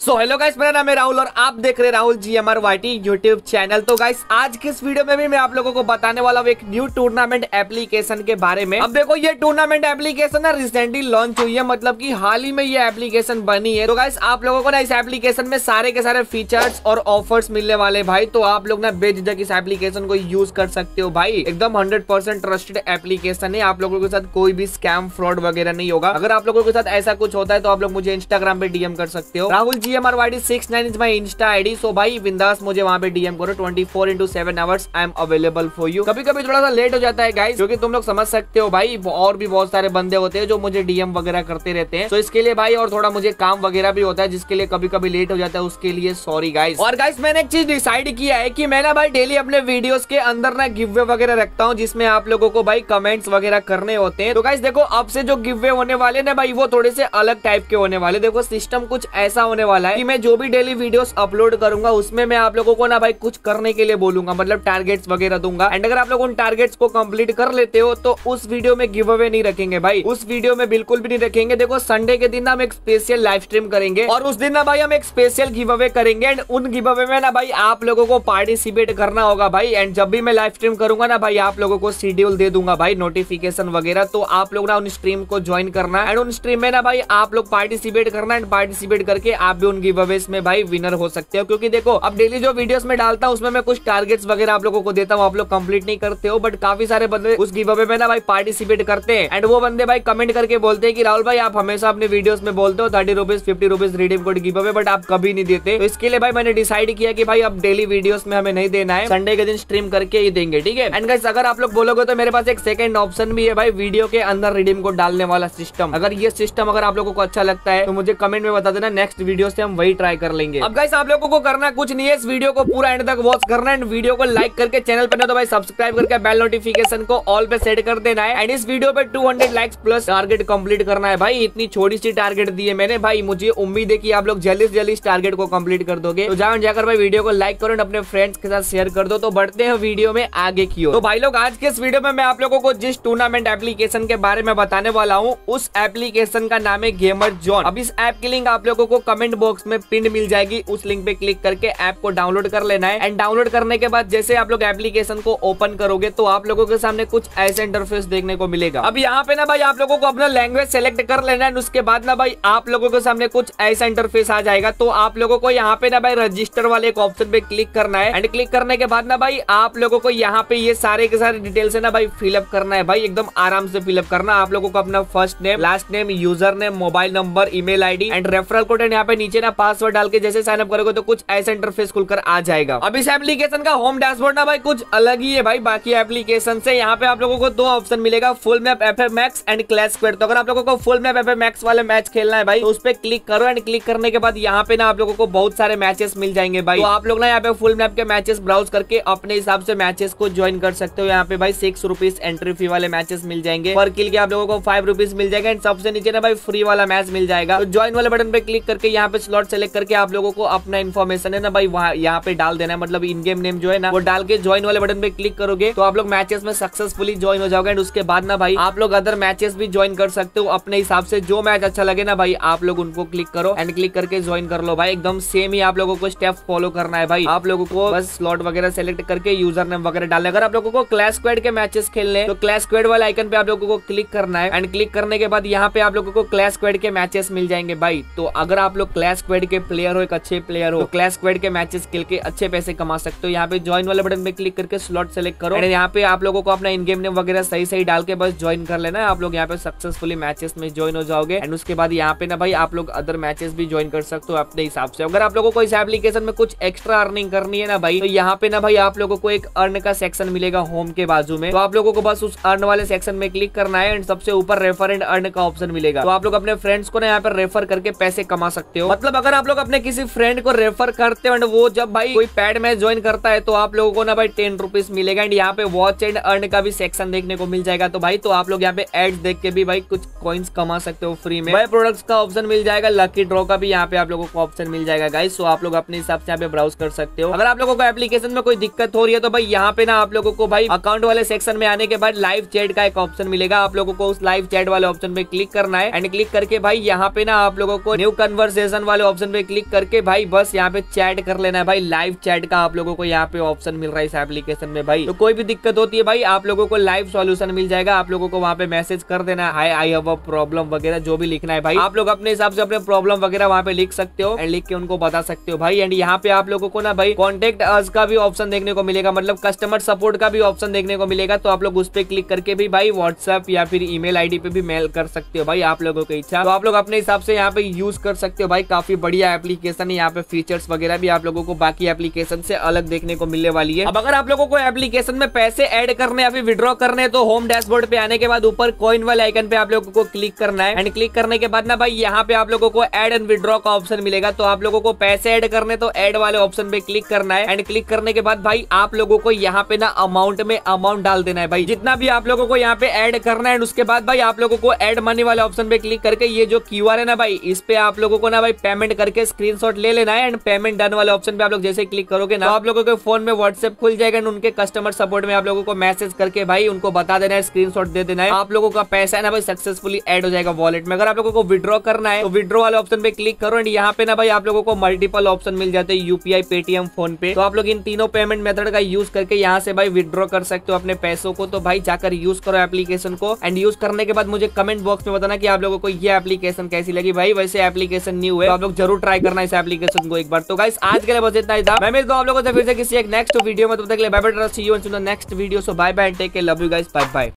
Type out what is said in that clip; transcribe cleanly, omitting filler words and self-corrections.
So hello guys, मेरा नाम है राहुल और आप देख रहे हैं Rahul GMR YT YouTube channel. तो गाइस आज के इस वीडियो में भी मैं आप लोगों को बताने वाला हूँ एक न्यू टूर्नामेंट एप्लीकेशन के बारे में। अब देखो ये टूर्नामेंट एप्लीकेशन ना रिसेंटली लॉन्च हुई है, मतलब कि हाल ही में ये एप्लीकेशन बनी है। तो गाइस आप लोगों को ना इस एप्लीकेशन में सारे के सारे फीचर्स और ऑफर्स मिलने वाले भाई, तो आप लोग ना बेझिझक इस एप्लीकेशन को यूज कर सकते हो भाई। एकदम 100% ट्रस्टेड एप्लीकेशन है, आप लोगों के साथ कोई भी स्कैम फ्रॉड वगैरह नहीं होगा। अगर आप लोगों के साथ ऐसा कुछ होता है तो आप लोग मुझे Instagram पे DM कर सकते हो, Rahul GMR YT 69 is my insta ID. So भाई बिंदास मुझे वहाँ पे DM करो, 24/7 hours I am available for you. कभी कभी थोड़ा सा लेट हो जाता है गाइस, क्योंकि तुम लोग समझ सकते हो भाई, और भी बहुत सारे बंदे होते हैं जो मुझे DM वगैरह करते रहते हैं। तो इसके लिए भाई, और थोड़ा मुझे काम वगैरह भी होता है जिसके लिए कभी कभी लेट हो जाता है, उसके लिए सॉरी गाइस। और गाइस मैंने एक चीज डिसाइड किया है कि मैं ना भाई डेली अपने वीडियोस के अंदर ना गिव वे वगैरह रखता हूँ, जिसमें आप लोगों को भाई कमेंट्स वगैरह करने होते हैं। तो गाइस देखो अब से जो गिव वे होने वाले ना भाई, वो थोड़े से अलग टाइप के होने वाले। देखो सिस्टम कुछ ऐसा होने वाला है कि मैं जो भी डेली वीडियोस अपलोड करूंगा उसमें मैं आप लोगों को ना भाई कुछ करने के लिए बोलूंगा, मतलब टारगेट्स वगैरह दूंगा। एंड अगर आप लोग उन टारगेट्स को कंप्लीट कर लेते हो तो उस वीडियो में गिव अवे नहीं रखेंगे भाई, उस वीडियो में बिल्कुल भी नहीं रखेंगे। देखो संडे के दिन ना हम एक स्पेशल लाइव स्ट्रीम करेंगे और उस दिन ना भाई हम एक स्पेशल गिव अवे करेंगे। एंड उन गिव अवे में ना भाई आप लोगों को पार्टिसिपेट करना होगा भाई। एंड जब भी मैं लाइव स्ट्रीम करूंगा ना भाई, आप लोगों को शेड्यूल दे दूंगा भाई, नोटिफिकेशन वगैरह। तो आप लोग ना उन स्ट्रीम को ज्वाइन करना एंड उन स्ट्रीम में ना भाई आप लोग पार्टिसिपेट करना, एंड पार्टिसिपेट करके आप भी उन गिव अवेस में भाई विनर हो सकते हो। क्योंकि देखो अब डेली जो वीडियोस में डालता हूँ उसमें मैं कुछ टारगेट्स वगैरह आप लोगों को देता हूँ, आप लोग कंप्लीट नहीं करते हो, बट काफी सारे बंदे उस गिव अवे में ना भाई पार्टिसिपेट करते हैं। एंड वो बंदे भाई कमेंट करके बोलते हैं कि राहुल भाई आप हमेशा अपने वीडियोस में बोलते हो 30 rupees 50 rupees redeem code give away, but आप कभी नहीं देते। तो इसके लिए भाई मैंने डिसाइड किया कि भाई अब डेली वीडियोस में हमें नहीं देना है, संडे के दिन स्ट्रीम करके ही देंगे, ठीक है। एंड गाइस अगर आप लोग बोलोगे तो मेरे पास एक सेकंड ऑप्शन भी है भाई, वीडियो के अंदर रिडीम कोड डालने वाला सिस्टम। अगर ये सिस्टम अगर आप लोगों को अच्छा लगता है तो मुझे कमेंट में बता देना, नेक्स्ट वीडियो से हम वही ट्राई कर लेंगे। अब गाइस आप लोगों को करना कुछ नहीं है, इस वीडियो को पूरा एंड तक वॉच करना है। वीडियो को लाइक करके चैनल पर ना तो भाई सब्सक्राइब करके बेल नोटिफिकेशन को ऑल पे सेट कर देना है। एंड इस वीडियो पे 200 लाइक्स प्लस टारगेट कंप्लीट करना है भाई। इतनी छोटी सी टारगेट दी है मैंने भाई, मुझे उम्मीद है कि आप लोग जल्दी से जल्दी इस टारगेट को कंप्लीट कर दोगे। तो जाकर भाई वीडियो को लाइक करो, अपने फ्रेंड्स के साथ शेयर कर दो। तो बढ़ते हैं वीडियो में आगे की ओर। तो भाई लोग आज के इस वीडियो में मैं आप लोगों को जिस टूर्नामेंट एप्लीकेशन के बारे में बताने वाला हूँ उस एप्लीकेशन का नाम है गेमर जोन। अब इस ऐप की लिंक आप लोगों को कमेंट बॉक्स में पिन मिल जाएगी, उस लिंक पे क्लिक करके ऐप को डाउनलोड कर लेना है। एंड डाउनलोड करने के बाद जैसे आप लोग एप्लीकेशन को ओपन करोगे तो आप लोगों के सामने कुछ ऐसे इंटरफेस देखने को मिलेगा। अब यहाँ पे ना भाई आप लोगों को अपना लैंग्वेज सेलेक्ट कर लेना है, और उसके बाद ना भाई आप लोगों के सामने कुछ ऐसा इंटरफेस आ जाएगा। तो आप लोगों को यहाँ पे ना भाई रजिस्टर वाले एक ऑप्शन पे क्लिक करना है। एंड क्लिक करने के बाद ना भाई आप लोगों को यहाँ पे ये सारे के सारे डिटेल्स है ना भाई फिलअप करना है भाई, एकदम आराम से फिलअप करना। आप लोगों को अपना first name, last name, user name, mobile number, email ID and referral code, and यहाँ पे नीचे ना पासवर्ड डाल के जैसे साइन अप करोगे तो कुछ ऐसा इंटरफेस खुलकर आ जाएगा। अब इस एप्लीकेशन का होम डैशबोर्ड ना भाई कुछ अलग ही है भाई बाकी एप्लीकेशन से। यहाँ पे आप लोगों को दो ऑप्शन मिलेगा, full map FA max and clash squad. तो अगर आप लोगों को फुल मैप FA मैक्स वाले मैच खेलना है भाई तो उस पर क्लिक करो। एंड क्लिक करने के बाद यहाँ पे ना आप लोगों को बहुत सारे मैचेस मिल जाएंगे भाई। तो आप लोग ना यहाँ पे फुल मैप के मैचेस ब्राउज करके अपने हिसाब से मैचेस को ज्वाइन कर सकते हो। यहाँ पे भाई 6 रुपीज एंट्री फी वाले मैचेस मिल जाएंगे, पर किल के आप लोगों को 5 रुपीज मिल जाएगा। एंड सबसे नीचे ना भाई फ्री वाला मैच मिल जाएगा, तो ज्वाइन वाले बटन पे क्लिक करके यहाँ पे स्लॉट सेलेक्ट करके आप लोगों को अपना इन्फॉर्मेशन है ना भाई वहाँ यहाँ पे डाल देना है, मतलब इन गेम नेम जो है ना वो डाल के ज्वाइन वाले बटन पे क्लिक करोगे तो आप लोग मैचेस में सक्सेसफुली ज्वाइन हो जाओगे। एंड उसके बाद ना भाई आप लोग अदर मैचेस भी ज्वाइन कर सकते हो अपने हिसाब से, जो मैच अच्छा लगे ना भाई आप लोग उनको क्लिक करो एंड क्लिक करके ज्वाइन कर लो भाई। एकदम सेम ही आप लोगों को स्टेप फॉलो करना है भाई, आप लोगों को बस स्लॉट वगैरह सेलेक्ट करके यूजर नेम वगैरह डालना है। अगर आप लोगों को क्लैश स्क्वाड के मैचेस खेलने तो क्लैश स्क्वाड वाले आइकन पे आप लोगों को क्लिक करना है। एंड क्लिक करने के बाद यहाँ पे आप लोगों को क्लैश स्क्वाड के मैचेस मिल जाएंगे भाई। तो अगर आप लोग क्लैश स्क्वाड के प्लेयर हो, एक अच्छे प्लेयर हो, तो क्लैश स्क्वाड के मैचेस खेल के अच्छे पैसे कमा सकते हो। यहाँ पे ज्वाइन वाले बटन पे क्लिक करके स्लॉट सेलेक्ट करो एंड यहाँ पे आप लोगों को अपना इन गेम नेम वगैरह सही सही डाल के बस ज्वाइन कर लेना है। आप लोग यहाँ पे सक्सेसफुली मैचेस में ज्वाइन हो जाओगे। एंड उसके बाद यहाँ पे ना भाई आप लोग अदर मैचेस भी ज्वाइन कर सकते हो अपने हिसाब से। अगर आप लोगों को इस एप्लीकेशन में कुछ एक्स्ट्रा अर्निंग करनी है ना भाई, तो यहाँ पे ना भाई आप लोगों को एक अर्न का सेक्शन मिलेगा होम के बाजू में। तो आप लोगों को बस उस अर्न वाले सेक्शन में क्लिक करना है एंड सबसे ऊपर रेफर एंड अर्न का ऑप्शन मिलेगा। तो आप लोग अपने फ्रेंड्स को ना यहाँ पर रेफर करके पैसे कमा सकते हो। मतलब अगर आप लोग अपने किसी फ्रेंड को रेफर करते हो एंड वो जब भाई कोई पैड मैच ज्वाइन करता है तो आप लोगों को ना भाई 10 रुपीज मिलेगा। एंड यहाँ पे वॉच एंड अर्न का भी सेक्शन देखने को मिल जाएगा। तो भाई तो आप लोग यहाँ पे एड्स देख के भी भाई कुछ कॉइन्स कमा सकते हो फ्री में भाई। प्रोडक्ट्स का ऑप्शन मिल जाएगा, लकी ड्रॉ का भी यहाँ पे आप लोगों को ऑप्शन मिल जाएगा गाइस। तो आप लोग अपने हिसाब से यहाँ पे ब्राउज कर सकते हो। अगर आप लोगों को एप्लीकेशन में कोई दिक्कत हो रही है तो भाई यहाँ पे ना आप लोगों को भाई अकाउंट वाले सेक्शन में आने के बाद लाइव चैट का एक ऑप्शन मिलेगा। आप लोगों को उस लाइव चैट वाले ऑप्शन पे क्लिक करना है एंड क्लिक करके भाई यहाँ पे ना आप लोगों को न्यू कन्वर्सेशन वन वाले ऑप्शन पे क्लिक करके भाई बस यहाँ पे चैट कर लेना है भाई। लाइव चैट का आप लोगों को यहाँ पे ऑप्शन मिल रहा है इस एप्लीकेशन में भाई। तो कोई भी दिक्कत होती है भाई आप लोगों को लाइव सॉल्यूशन मिल जाएगा। आप लोगों को वहाँ पे मैसेज कर देना है आई हैव अ प्रॉब्लम वगैरह जो भी लिखना है भाई। आप लोग अपने हिसाब से अपने प्रॉब्लम वगैरह वहाँ पे लिख सकते हो एंड लिख के उनको बता सकते हो भाई। एंड यहाँ पे आप लोगों को ना भाई कॉन्टेक्ट अस का भी ऑप्शन देखने को मिलेगा, मतलब कस्टमर सपोर्ट का भी ऑप्शन देखने को मिलेगा। तो आप लोग उस पर क्लिक करके भी भाई व्हाट्सएप या फिर ईमेल आईडी पे भी मेल कर सकते हो भाई। आप लोगों की इच्छा, तो आप लोग अपने हिसाब से यहाँ पे यूज कर सकते हो भाई। काफी बढ़िया एप्लीकेशन है, यहाँ पे फीचर्स वगैरह भी आप लोगों को बाकी एप्लीकेशन से अलग देखने को मिलने वाली है। अब अगर आप लोगों को एप्लीकेशन में पैसे ऐड करने या फिर विड्रॉ करने तो होम डैशबोर्ड पे आने के बाद ऊपर कॉइन वाले आइकन पे आप लोगों को क्लिक करना है एंड क्लिक करने के बाद ना भाई यहाँ पे आप लोगों को एड एंड विड्रॉ का ऑप्शन मिलेगा। तो आप लोगों को पैसे ऐड करने तो एड वाले ऑप्शन पे क्लिक करना है एंड क्लिक करने के बाद भाई आप लोगों को यहाँ पे ना अमाउंट में अमाउंट डाल देना है भाई, जितना भी आप लोगों को यहाँ पे ऐड करना है। उसके बाद भाई आप लोगों को ऐड मनी वाले ऑप्शन पे क्लिक करके ये जो क्यूआर है ना भाई इस पे आप लोगों को ना भाई पेमेंट करके स्क्रीनशॉट ले लेना है एंड पेमेंट डन वाले ऑप्शन पे आप लोग जैसे क्लिक करोगे ना आप लोगों के फोन में व्हाट्सएप खुल जाएगा एंड उनके कस्टमर सपोर्ट में आप लोगों को मैसेज करके भाई उनको बता देना है, स्क्रीनशॉट दे देना है। आप लोगों का पैसा है ना भाई सक्सेसफुली एड हो जाएगा वॉलेट में। अगर आप लोगों को विड्रॉ करना है तो विड्रॉ वाले ऑप्शन पे क्लिक करो एंड यहाँ पे ना भाई आप लोगों को मल्टीपल ऑप्शन मिल जाते हैं यूपीआई, पेटीएम, फोन पे। तो आप लोग इन तीनों पेमेंट मेथड का यूज करके यहाँ से भाई विड्रॉ कर सकते हो अपने पैसों को। तो भाई जाकर यूज करो एप्लीकेशन को एंड यूज करने के बाद मुझे कमेंट बॉक्स में बताना कि आप लोगों को ये एप्लीकेशन कैसी लगी भाई। वैसे एप्लीकेशन न्यू है तो आप लोग जरूर ट्राई करना इस एप्लीकेशन को एक बार। तो गाइस आज के लिए बस इतना ही था, मैं मिलता हूं आप लोगों से फिर से किसी एक नेक्स्ट वीडियो में। तब तक के लिए bye bye, see you in the next video. So bye bye, take care, love you guys, bye bye.